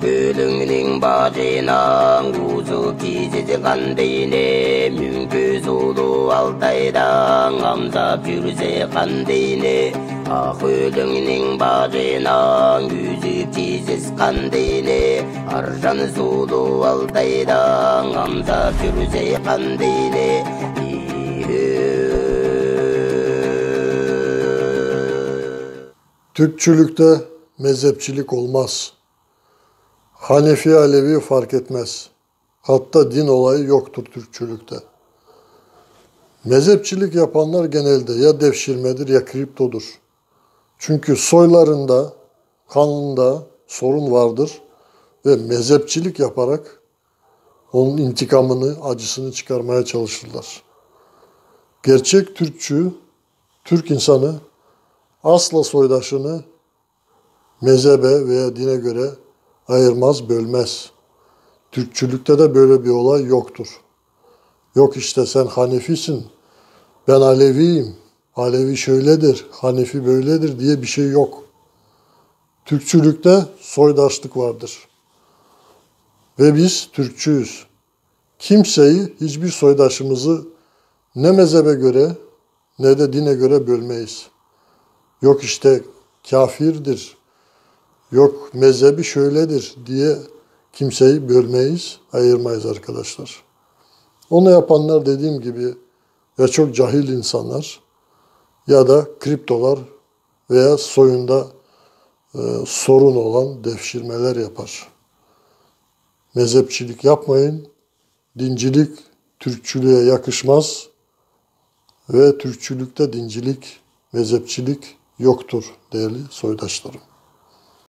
gülünün bacınan kuzu kizisi kandine mümküz ulu altaydan amza pürse kandine ah ölünün bacınan yüzü kizis kandine arjan sulu altaydan amza pürse kandine Türkçülükte mezhepçilik olmaz. Hanefi Alevi fark etmez. Hatta din olayı yoktur Türkçülükte. Mezhepçilik yapanlar genelde ya devşirmedir ya kriptodur. Çünkü soylarında, kanında sorun vardır ve mezhepçilik yaparak onun intikamını, acısını çıkarmaya çalışırlar. Gerçek Türkçü, Türk insanı asla soydaşını mezhebe veya dine göre ayırmaz, bölmez. Türkçülükte de böyle bir olay yoktur. Yok işte sen Hanefisin, ben Aleviyim, Alevi şöyledir, Hanefi böyledir diye bir şey yok. Türkçülükte soydaşlık vardır. Ve biz Türkçüyüz. Kimseyi, hiçbir soydaşımızı ne mezhebe göre ne de dine göre bölmeyiz. Yok işte kafirdir, yok mezhebi şöyledir diye kimseyi bölmeyiz, ayırmayız arkadaşlar. Onu yapanlar dediğim gibi ya çok cahil insanlar ya da kriptolar veya soyunda sorun olan devşirmeler yapar. Mezhepçilik yapmayın, dincilik Türkçülüğe yakışmaz ve Türkçülükte dincilik, mezhepçilik yoktur değerli soydaşlarım.